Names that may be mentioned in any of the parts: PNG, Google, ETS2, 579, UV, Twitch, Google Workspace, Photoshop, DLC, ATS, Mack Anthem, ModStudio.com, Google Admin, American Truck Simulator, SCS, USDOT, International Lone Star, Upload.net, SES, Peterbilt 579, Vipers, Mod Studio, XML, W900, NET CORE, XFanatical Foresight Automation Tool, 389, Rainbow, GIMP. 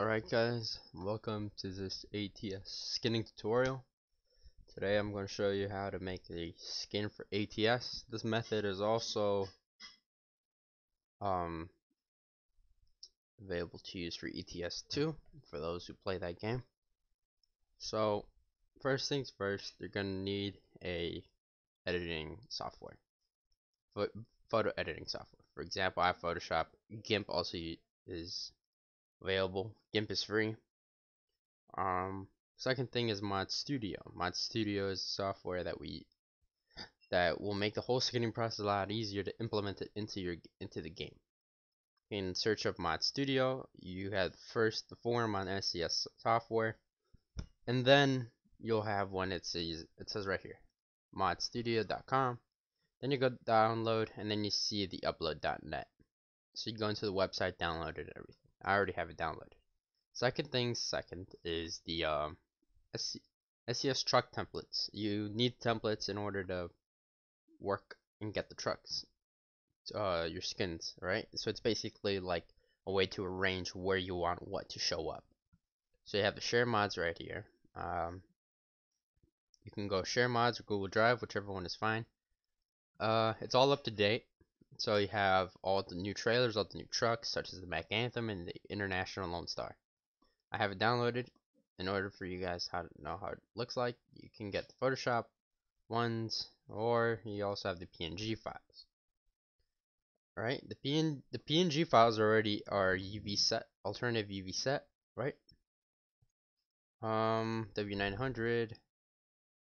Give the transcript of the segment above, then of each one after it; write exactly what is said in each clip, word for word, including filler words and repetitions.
Alright guys, welcome to this A T S skinning tutorial. Today I'm going to show you how to make a skin for A T S. This method is also um, available to use for E T S two for those who play that game. So first things first, you're going to need a editing software, photo editing software. For example, I have Photoshop. GIMP also is available. GIMP is free. Um, second thing is Mod Studio. Mod Studio is software that we that will make the whole skinning process a lot easier to implement it into your into the game. In search of Mod Studio, you have first the form on S C S software, and then you'll have one it says it says right here, Mod Studio dot com. Then you go download, and then you see the Upload dot net. So you go into the website, download it, and everything. I already have it downloaded. Second thing, second is the um, S E S truck templates. You need templates in order to work and get the trucks, uh, your skins, right? So it's basically like a way to arrange where you want what to show up. So you have the share mods right here. Um, you can go share mods or Google Drive, whichever one is fine. Uh, it's all up to date. So you have all the new trailers, all the new trucks, such as the Mack Anthem and the International Lone Star. I have it downloaded. In order for you guys how to know how it looks like, you can get the Photoshop ones, or you also have the P N G files. Right? The P N the P N G files already are U V set, alternative U V set, right? Um, W nine hundred.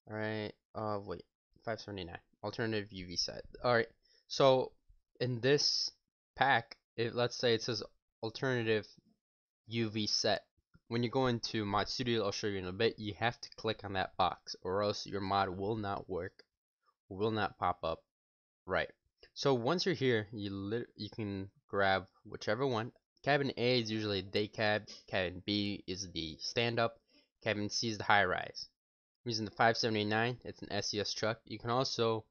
All right. Uh, wait, five seventy-nine. Alternative U V set. All right. So in this pack, it, let's say it says alternative U V set. When you go into Mod Studio, I'll show you in a bit, you have to click on that box or else your mod will not work, will not pop up right. So once you're here, you lit you can grab whichever one. Cabin A is usually a day cab, cabin B is the stand-up, cabin C is the high-rise. I'm using the five seventy-nine, it's an S E S truck. You can also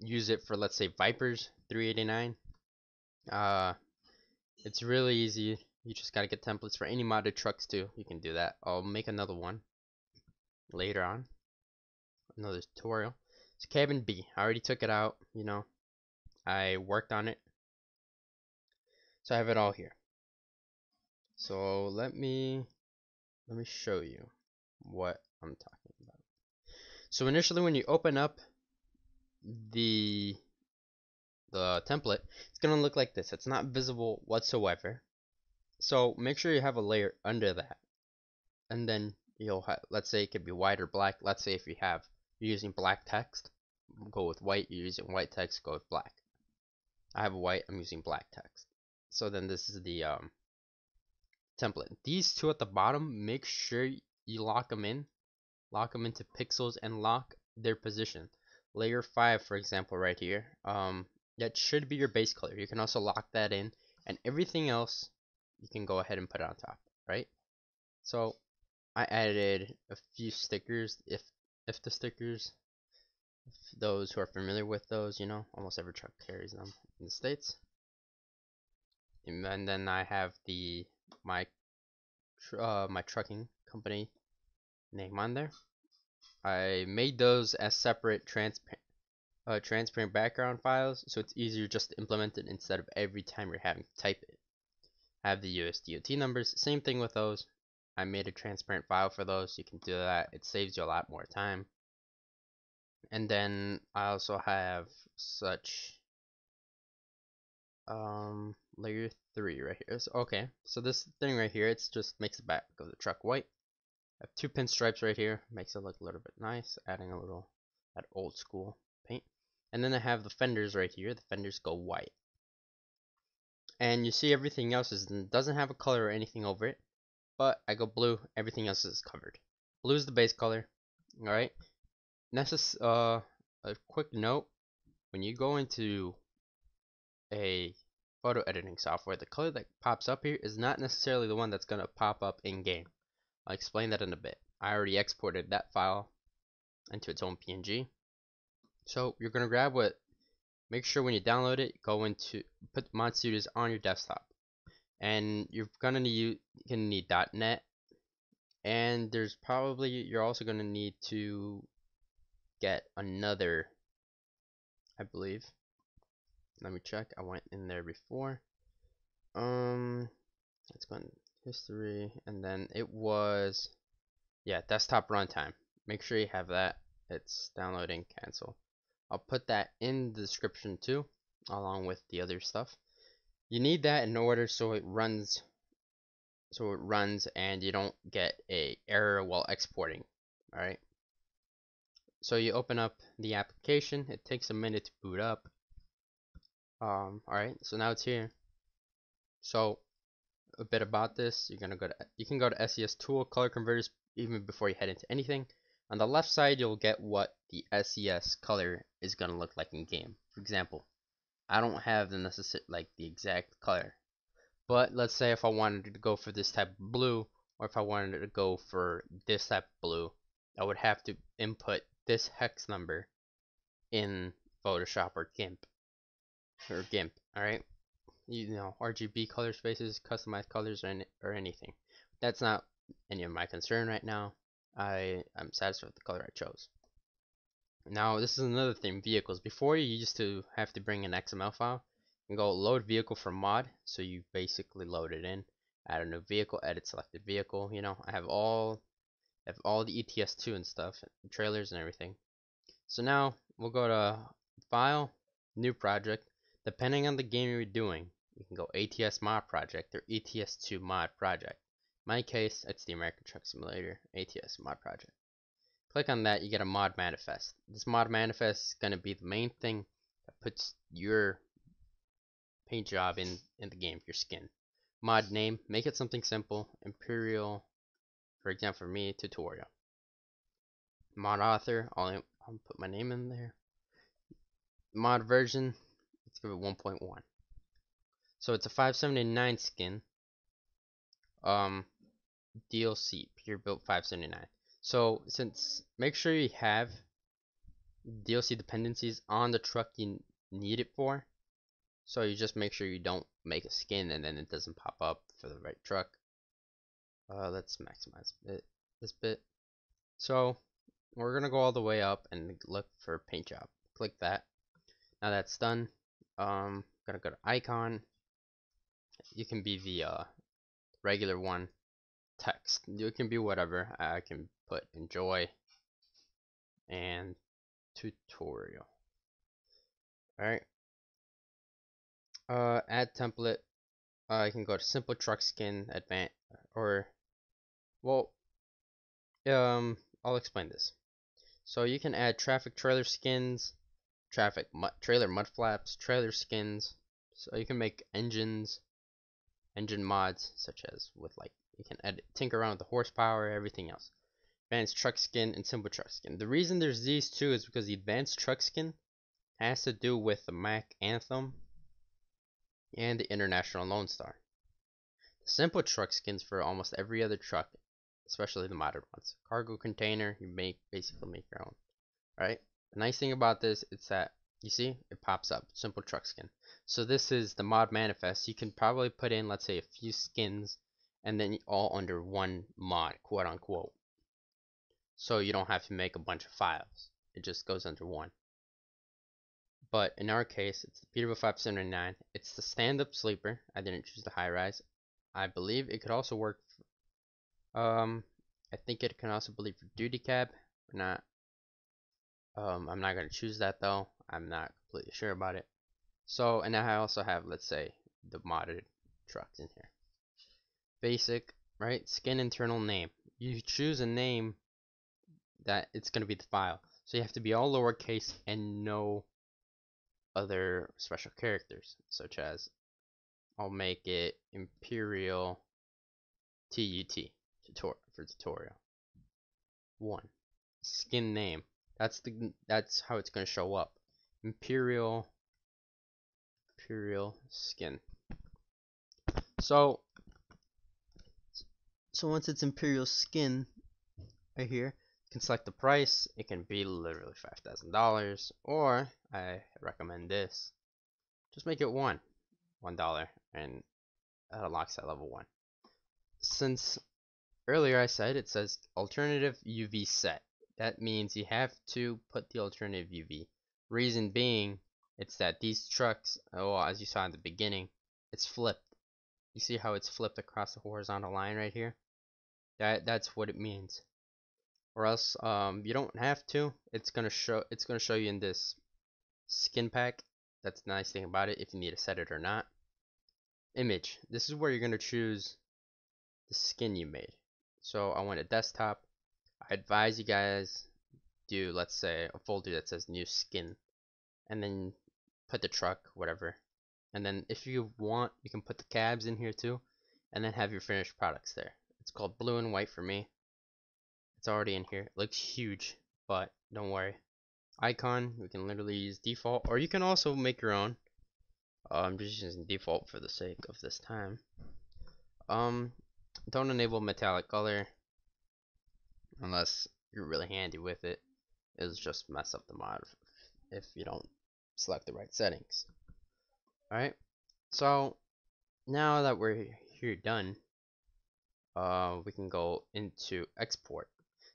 use it for, let's say, Vipers three eighty-nine. Uh, it's really easy. You just gotta get templates for any modded trucks too. You can do that. I'll make another one later on, another tutorial. So cabin B, I already took it out. You know, I worked on it, so I have it all here. So let me let me show you what I'm talking about. So initially, when you open up the the template, it's gonna look like this. It's not visible whatsoever, so make sure you have a layer under that, and then you'll have, let's say it could be white or black. Let's say if you have you're using black text, go with white. You're using white text, go with black. I have white, I'm using black text. So then this is the um, template. These two at the bottom, make sure you lock them in lock them into pixels and lock their position. Layer five, for example, right here, um, that should be your base color. You can also lock that in, and everything else you can go ahead and put on top, right? So I added a few stickers, if if the stickers, if those who are familiar with those, you know, almost every truck carries them in the States. And, and then I have the my uh, my trucking company name on there. I made those as separate transparent uh, transparent background files, so it's easier just to implement it instead of every time you're having to type it. I have the U S D O T numbers, same thing with those. I made a transparent file for those, so you can do that. It saves you a lot more time. And then I also have such um, layer three right here. So, okay, so this thing right here, it just makes the back of the truck white. I have two pinstripes right here, makes it look a little bit nice, adding a little that old school paint. And then I have the fenders right here, the fenders go white. And you see everything else is, doesn't have a color or anything over it, but I go blue, everything else is covered. Blue is the base color, alright? Necess uh, a quick note, when you go into a photo editing software, the color that pops up here is not necessarily the one that's going to pop up in game. I'll explain that in a bit. I already exported that file into its own P N G. So you're gonna grab what. Make sure when you download it, go into put Mod Studios on your desktop, and you're gonna need you can need .net, and there's probably you're also gonna need to get another, I believe. Let me check. I went in there before. Um, let's go in history, and then it was, yeah, desktop runtime. Make sure you have that. It's downloading, cancel. I'll put that in the description too, along with the other stuff. You need that in order so it runs, so it runs, and you don't get a error while exporting. All right. So you open up the application. It takes a minute to boot up. Um, all right. So now it's here. So a bit about this. You're gonna go to. You can go to S E S tool, color converters, even before you head into anything. On the left side, you'll get what the S E S color is going to look like in game. For example, I don't have the necessary, like the exact color, but let's say if I wanted to go for this type of blue, or if I wanted to go for this type of blue, I would have to input this hex number in Photoshop or GIMP, or GIMP. All right, you know, R G B color spaces, customized colors, and or anything. That's not any of my concern right now. I am satisfied with the color I chose. Now this is another thing, vehicles. Before you used to have to bring an X M L file and go load vehicle from mod, so you basically load it in, add a new vehicle, edit selected vehicle. You know, I have all I have all the E T S two and stuff, and trailers and everything. So now we'll go to file, new project. Depending on the game you're doing, you can go A T S mod project or E T S two mod project. My case, it's the American Truck Simulator A T S mod project. Click on that, you get a mod manifest. This mod manifest is going to be the main thing that puts your paint job in, in the game, your skin. Mod name, make it something simple. Imperial, for example, for me, tutorial. Mod author, I'll, I'll put my name in there. Mod version, let's give it one point one. So it's a five seventy-nine skin. Um, D L C, Peterbilt five seventy-nine. So since, make sure you have D L C dependencies on the truck you need it for. So you just make sure you don't make a skin and then it doesn't pop up for the right truck. Uh, let's maximize it, this bit. So we're going to go all the way up and look for paint job. Click that. Now that's done. Um, going to go to icon. You can be the, uh, regular one, text. It can be whatever. I can put enjoy and tutorial. All right. Uh, add template. Uh, I can go to simple truck skin, advanced, or well, um, I'll explain this. So you can add traffic trailer skins, traffic mud, trailer mud flaps, trailer skins. So you can make engines. Engine mods, such as with like, you can edit, tinker around with the horsepower, everything else. Advanced truck skin and simple truck skin. The reason there's these two is because the advanced truck skin has to do with the Mack Anthem and the International Lone Star. The simple truck skins for almost every other truck, especially the modern ones. Cargo container, you make basically make your own. Alright? The nice thing about this is that, you see, it pops up, simple truck skin. So this is the mod manifest. You can probably put in, let's say, a few skins, and then all under one mod, quote unquote. So you don't have to make a bunch of files. It just goes under one. But in our case, it's the Peterbilt five seventy-nine. It's the stand-up sleeper. I didn't choose the high-rise. I believe it could also work for, um, I think it can also believe for duty cab or not. Um, I'm not going to choose that though. I'm not completely sure about it. So, and now I also have, let's say, the modded trucks in here. Basic, right? Skin internal name. You choose a name that it's going to be the file. So you have to be all lowercase and no other special characters, such as, I'll make it Imperial T U T tutorial, for tutorial. One. Skin name. That's the that's how it's going to show up. Imperial Imperial skin. So so once it's Imperial skin right here, you can select the price. It can be literally five thousand dollars, or I recommend this. Just make it one. one dollar and that unlocks that level one. Since earlier I said it says alternative U V set, that means you have to put the alternative U V. Reason being, it's that these trucks, oh, as you saw in the beginning, it's flipped. You see how it's flipped across the horizontal line right here? That that's what it means. Or else, um, you don't have to. It's gonna show. It's gonna show you in this skin pack. That's the nice thing about it. If you need to set it or not. Image. This is where you're gonna choose the skin you made. So I want a desktop. I advise you guys do, let's say, a folder that says new skin, and then put the truck, whatever. And then if you want, you can put the cabs in here too, and then have your finished products there. It's called blue and white for me. It's already in here. It looks huge, but don't worry. Icon, we can literally use default, or you can also make your own. Uh, I'm just using default for the sake of this time. Um, don't enable metallic color unless you're really handy with it. It'll just mess up the mod if you don't select the right settings. Alright, so now that we're here done, uh, we can go into export.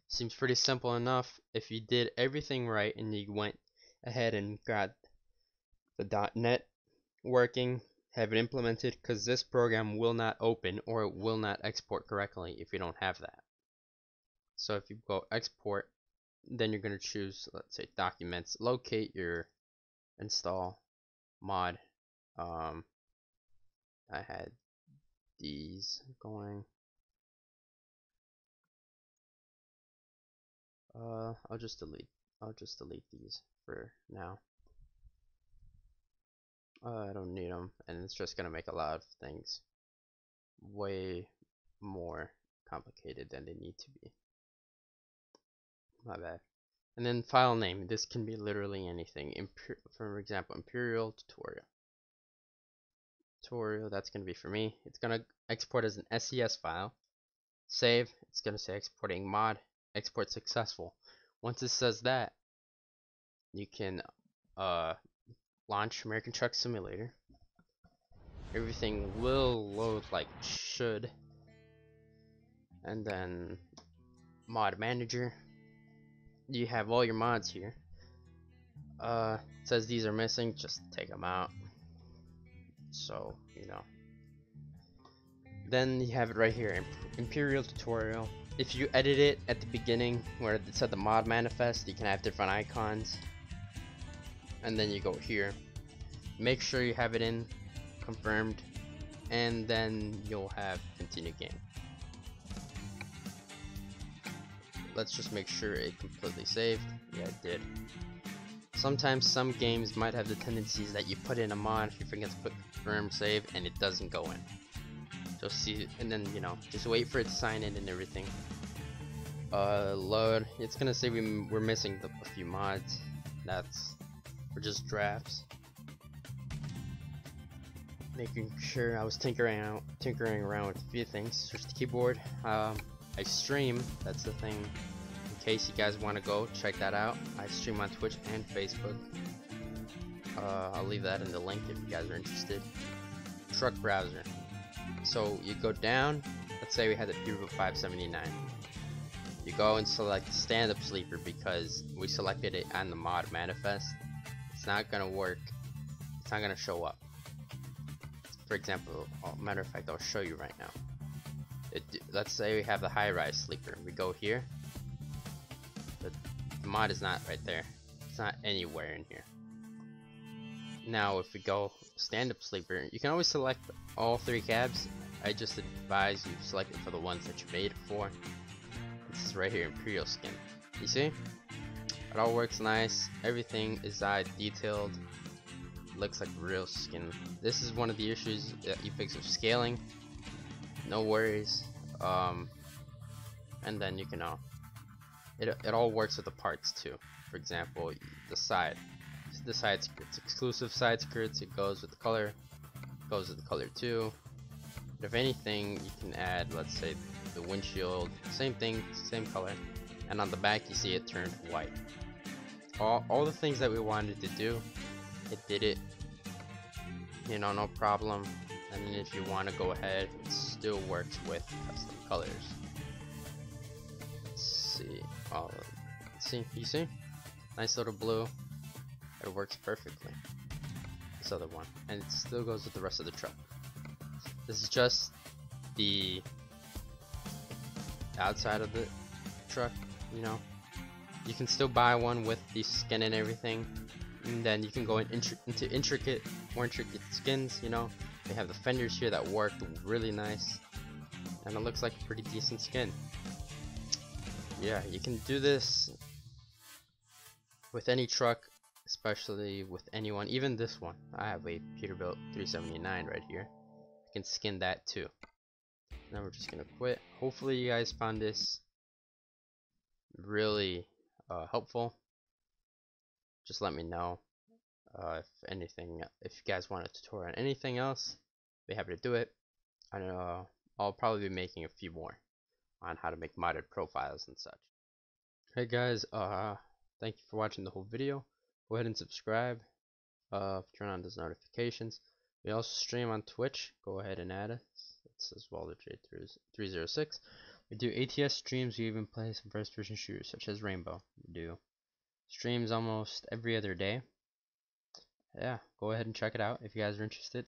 Seems pretty simple enough. If you did everything right and you went ahead and got the .NET working, have it implemented, because this program will not open or it will not export correctly if you don't have that. So if you go export, then you're going to choose, let's say, documents, locate your install mod. Um, I had these going. Uh, I'll just delete. I'll just delete these for now. Uh, I don't need them, and it's just gonna make a lot of things way more complicated than they need to be. My bad. And then file name. This can be literally anything. Imper for example, Imperial Tutorial. Tutorial, that's going to be for me. It's going to export as an S E S file. Save. It's going to say exporting mod. Export successful. Once it says that, you can uh, launch American Truck Simulator. Everything will load like it should. And then mod manager. You have all your mods here. Uh, it says these are missing. Just take them out. So, you know, then you have it right here, Imperial Tutorial. If you edit it at the beginning where it said the mod manifest, you can have different icons, and then you go here, make sure you have it in confirmed, and then you'll have continue game. Let's just make sure it completely saved. Yeah, it did. Sometimes some games might have the tendencies that you put in a mod, you forget to put confirm save, and it doesn't go in. Just see, and then, you know, just wait for it to sign in and everything. Uh, load. It's gonna say we, we're missing the, a few mods. That's, we're just drafts. Making sure I was tinkering out, tinkering around with a few things. Switch the keyboard. Um, I stream. That's the thing. In case you guys want to go check that out, I stream on Twitch and Facebook. uh, I'll leave that in the link if you guys are interested. Truck browser, so you go down, let's say we had the Peterbilt five seventy-nine, you go and select stand-up sleeper because we selected it on the mod manifest. It's not gonna work, it's not gonna show up. For example, matter of fact, I'll show you right now. It, let's say we have the high-rise sleeper, we go here. The mod is not right there. It's not anywhere in here. Now if we go stand-up sleeper, you can always select all three cabs. I just advise you select it for the ones that you made it for. This is right here, Imperial skin. You see? It all works nice. Everything is uh, detailed. Looks like real skin. This is one of the issues that you fix with scaling. No worries. Um, and then you can all. It, it all works with the parts too. For example, the side, the side skirts, exclusive side skirts. It goes with the color, it goes with the color too. But if anything, you can add, let's say, the windshield. Same thing, same color. And on the back, you see it turned white. All, all the things that we wanted to do, it did it. You know, no problem. and if you want to go ahead, it still works with custom colors. Let's see. Oh, see, you see, nice little blue. It works perfectly. This other one, and it still goes with the rest of the truck. This is just the outside of the truck. You know, you can still buy one with the skin and everything, and then you can go in intri into intricate, more intricate skins. You know, they have the fenders here that work really nice, and it looks like a pretty decent skin. Yeah, you can do this with any truck, especially with anyone, even this one. I have a Peterbilt three seventy-nine right here. You can skin that too. Now we're just gonna quit. Hopefully you guys found this really uh, helpful. Just let me know uh, if anything, if you guys want a tutorial on anything else, I'd be happy to do it. I don't know, I'll probably be making a few more on how to make modded profiles and such. Hey guys, uh, thank you for watching the whole video. Go ahead and subscribe. Uh, turn on those notifications. We also stream on Twitch. Go ahead and add us. It's oswald j three oh six. We do A T S streams. We even play some first-person shooters such as Rainbow. We do streams almost every other day. Yeah, go ahead and check it out if you guys are interested.